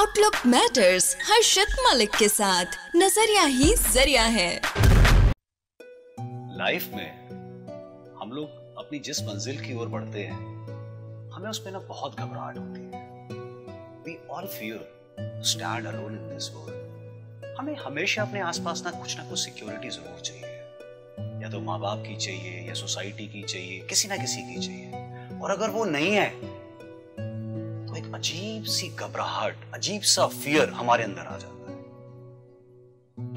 Outlook matters हर्षित मलिक के साथ। नजरिया ही जरिया है। लाइफ में हम लोग अपनी जिस मंजिल की ओर बढ़ते हैं हमें उसमें ना बहुत घबराहट होती है। We all fear to stand alone in this world. हमें हमेशा अपने आसपास ना कुछ सिक्योरिटी जरूर चाहिए, या तो माँ बाप की चाहिए या सोसाइटी की चाहिए, किसी ना किसी की चाहिए। और अगर वो नहीं है तो एक अजीब सी घबराहट, अजीब सा फियर हमारे अंदर आ जाता है।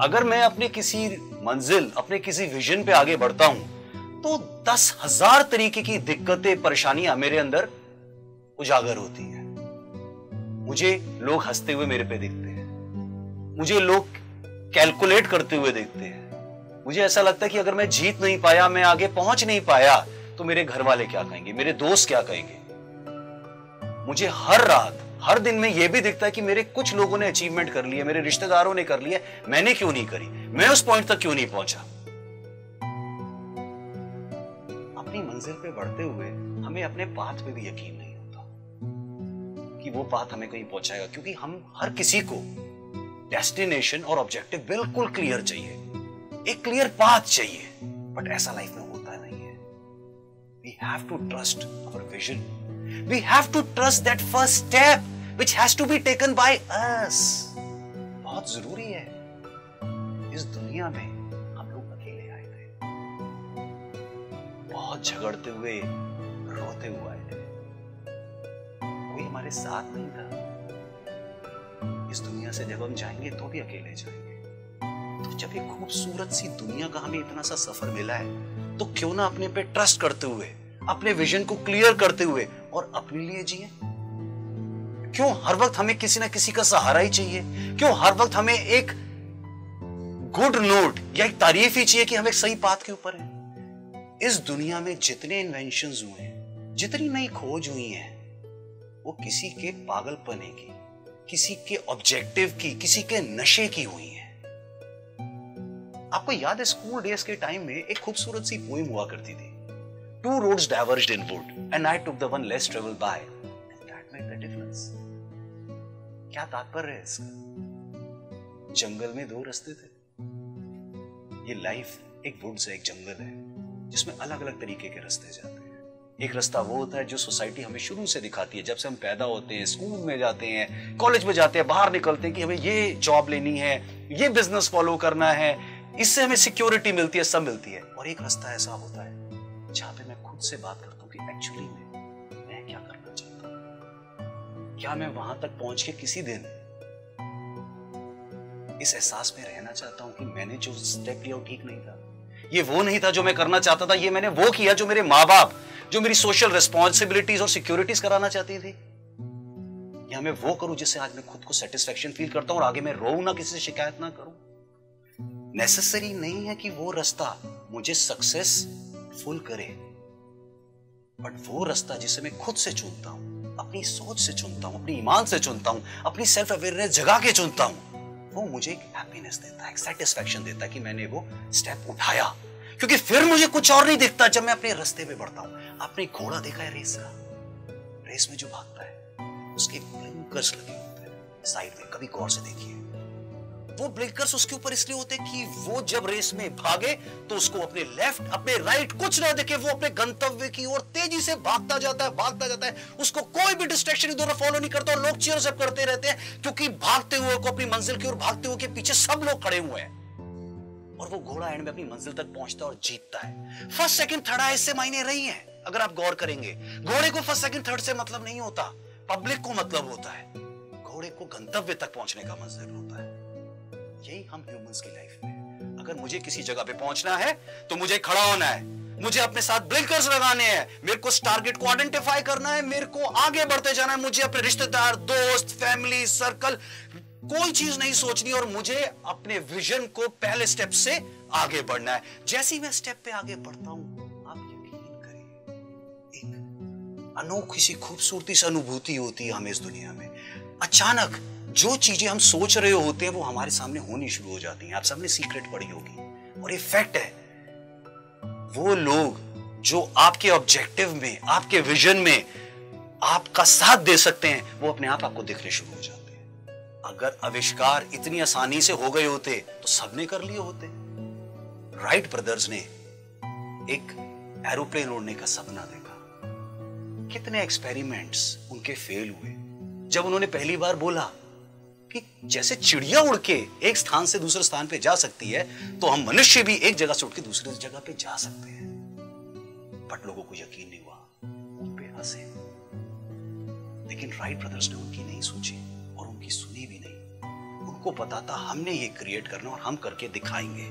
अगर मैं अपने किसी मंजिल, अपने किसी विजन पे आगे बढ़ता हूं तो 10,000 तरीके की दिक्कतें, परेशानियां मेरे अंदर उजागर होती हैं। मुझे लोग हंसते हुए मेरे पे देखते हैं, मुझे लोग कैलकुलेट करते हुए देखते हैं। मुझे ऐसा लगता है कि अगर मैं जीत नहीं पाया, मैं आगे पहुंच नहीं पाया तो मेरे घर वाले क्या कहेंगे, मेरे दोस्त क्या कहेंगे। मुझे हर रात, हर दिन में यह भी दिखता है कि मेरे कुछ लोगों ने अचीवमेंट कर लिया, मेरे रिश्तेदारों ने कर लिया, मैंने क्यों नहीं करी, मैं उस पॉइंट तक क्यों नहीं पहुंचा। अपनी मंजिल पे बढ़ते हुए हमें अपने पाथ पे भी यकीन नहीं कि वो बात हमें कहीं पहुंचाएगा, क्योंकि हम हर किसी को डेस्टिनेशन और ऑब्जेक्टिव बिल्कुल क्लियर चाहिए, एक क्लियर पाथ चाहिए। बट ऐसा लाइफ में होता नहीं है। We have to trust our vision, we have to trust that first step which has to be taken by us. बहुत जरूरी है। इस दुनिया में हम लोग अकेले आए थे, बहुत झगड़ते हुए, रोते हुए आए थे, हमारे साथ नहीं था। इस दुनिया से जब हम जाएंगे तो भी अकेले जाएंगे। तो जब ये खूबसूरत सी दुनिया का हमें इतना सा सफर मिला है तो क्यों ना अपने पे ट्रस्ट करते हुए, अपने विजन को क्लियर करते हुए और अपने लिए जिए। क्यों हर वक्त हमें किसी ना किसी का सहारा ही चाहिए? क्यों हर वक्त हमें एक गुड नोट या एक तारीफ ही चाहिए कि हम एक सही पाथ के ऊपर हैं? इस दुनिया में जितने इन्वेंशंस हुए हैं, जितनी नई खोज हुई है, वो किसी के पागलपने की, किसी के ऑब्जेक्टिव की, किसी के नशे की हुई है। आपको याद है स्कूल डेज के टाइम में एक खूबसूरत सी पोइम हुआ करती थी, two roads diverged inward and I took the one less travelled by and that made the difference. क्या तात्पर्य है इसका? जंगल में दो रास्ते थे। ये लाइफ एक वुड्स है, एक जंगल है जिसमें अलग अलग तरीके के रास्ते जाते हैं। एक रास्ता वो होता है जो सोसाइटी हमें शुरू से दिखाती है, जब से हम पैदा होते हैं, स्कूल में जाते हैं, कॉलेज में जाते हैं, बाहर निकलते हैं कि हमें ये जॉब लेनी है, ये बिजनेस फॉलो करना है, इससे हमें सिक्योरिटी मिलती है, सब मिलती है। और एक रास्ता ऐसा होता है जहाँ पे मैं खुद से बात करता हूँ कि एक्चुअली मैं क्या करना चाहता हूँ, क्या मैं वहां तक पहुंच के किसी दिन इस एहसास में रहना चाहता हूँ कि मैंने जो स्टेप लिया वो ठीक नहीं था, ये वो नहीं था जो मैं करना चाहता था, ये मैंने वो किया जो मेरे माँ बाप, जो मेरी सोशल रिस्पॉन्सिबिलिटीज और सिक्योरिटीज कराना चाहती थी, या मैं वो करूं जिससे आज मैं खुद को सेटिस्फेक्शन फील करता हूं और आगे मैं रोऊं ना, किसी से शिकायत ना करूं। नेसेसरी नहीं है कि वो रास्ता मुझे सक्सेसफुल करे, बट वो रास्ता जिसे मैं खुद से चुनता हूं, अपनी सोच से चुनता हूं, अपने ईमान से चुनता हूं, अपनी सेल्फ अवेयरनेस जगा के चुनता हूं, वो मुझे एक हैप्पीनेस देता है, एक सेटिस्फेक्शन देता है कि मैंने वो स्टेप उठाया। क्योंकि फिर मुझे कुछ और नहीं दिखता जब मैं अपने रास्ते पे बढ़ता हूं। आपने घोड़ा देखा है रेस का? रेस में जो भागता है उसके ब्लिंकर्स लगे होते हैं साइड में, कभी गौर से देखिए। वो ब्लिंकर्स उसके ऊपर इसलिए होते हैं कि वो जब रेस में भागे तो उसको अपने लेफ्ट, अपने राइट कुछ ना देखे, वो अपने गंतव्य की ओर तेजी से भागता जाता है, भागता जाता है। उसको कोई भी डिस्ट्रैक्शन इधर फॉलो नहीं करता और लोग चीयर्स अप करते रहते हैं, क्योंकि भागते हुए को, अपनी मंजिल की ओर भागते हुए के पीछे सब लोग खड़े हुए हैं। और वो घोड़ा एंड में अपनी मंजिल तक पहुंचता और जीतता है। फर्स्ट सेकंड थर्ड आए इससे मायने नहीं है। अगर आप गौर करेंगे, घोड़े को फर्स्ट सेकंड थर्ड से मतलब नहीं होता, पब्लिक को मतलब होता है। घोड़े को गंतव्य तक पहुंचने का मंजिल होता है। यही हम ह्यूमंस की लाइफ में, अगर मुझे किसी जगह पे पहुंचना है तो मुझे खड़ा होना है, मुझे अपने साथ ब्लिंकर्स लगाने हैं, मेरे को टारगेट को आइडेंटिफाई करना है, मेरे को आगे बढ़ते जाना है, मुझे अपने रिश्तेदार, दोस्त, फैमिली सर्कल, कोई चीज नहीं सोचनी और मुझे अपने विजन को पहले स्टेप से आगे बढ़ना है। जैसे ही मैं स्टेप पे आगे बढ़ता हूं, आप यकीन करिए एक अनोखी सी खूबसूरती सी अनुभूति होती है हमें इस दुनिया में। अचानक जो चीजें हम सोच रहे होते हैं वो हमारे सामने होनी शुरू हो जाती हैं। आप सबने सीक्रेट पढ़ी होगी और ये फैक्ट है, वो लोग जो आपके ऑब्जेक्टिव में, आपके विजन में आपका साथ दे सकते हैं, वो अपने आप आपको दिखने शुरू हो जाते हैं। अगर आविष्कार इतनी आसानी से हो गए होते तो सबने कर लिए होते। राइट ब्रदर्स ने एक एरोप्लेन उड़ने का सपना देखा। कितने एक्सपेरिमेंट्स उनके फेल हुए। जब उन्होंने पहली बार बोला कि जैसे चिड़िया उड़ के एक स्थान से दूसरे स्थान पे जा सकती है, तो हम मनुष्य भी एक जगह से उड़ के दूसरी जगह पे जा सकते हैं। बट लोगों को यकीन नहीं हुआ, उन पे हंसे। लेकिन राइट ब्रदर्स ने उनकी नहीं सोची और उनकी सुनी भी नहीं। उनको पता था हमने ये क्रिएट करना और हम करके दिखाएंगे।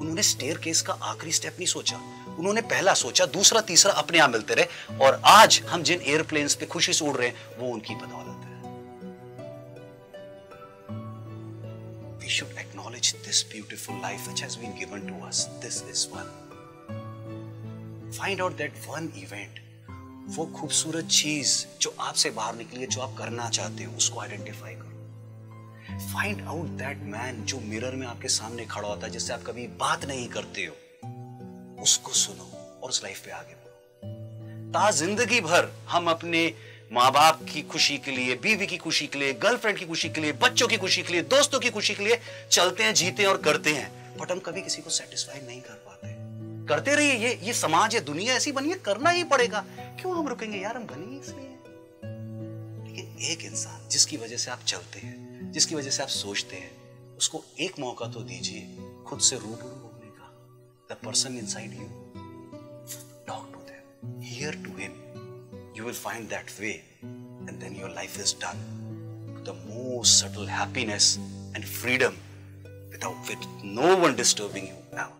उन्होंने स्टेयरकेस का आखिरी स्टेप नहीं सोचा। उन्होंने पहला सोचा, दूसरा तीसरा अपने आप मिलते रहे और आज हम जिन एयरप्लेन्स पे खुशी से उड़ रहे हैं वो उनकी बदौलत है। We should acknowledge this beautiful life which has been given to us. This is one. Find out that one event, वो खूबसूरत चीज जो आपसे बाहर निकली है, जो आप करना चाहते हो, उसको आइडेंटिफाई करो। फाइंड आउट दैट मैन जो मिरर में आपके सामने खड़ा होता है, जिससे आप कभी बात नहीं करते हो, उसको सुनो और उस लाइफ पे आगे बढ़ो। ता जिंदगी भर हम अपने माँ बाप की खुशी के लिए, बीवी की खुशी के लिए, गर्लफ्रेंड की खुशी के लिए, बच्चों की खुशी के लिए, दोस्तों की खुशी के लिए चलते हैं, जीते हैं और करते हैं, बट हम कभी किसी को सेटिस्फाई नहीं कर पाते। करते रहिए, ये समाज है, दुनिया ऐसी बनी है, करना ही पड़ेगा। क्यों हम रुकेंगे यार, हम बने इसलिए। लेकिन एक इंसान जिसकी वजह से आप चलते हैं, जिसकी वजह से आप सोचते हैं, उसको एक मौका तो दीजिए खुद से रूबरू होने का। The person inside you, talk to them, hear to him. You will find that way, and then your life is done. The most subtle happiness and freedom, without no one disturbing you now.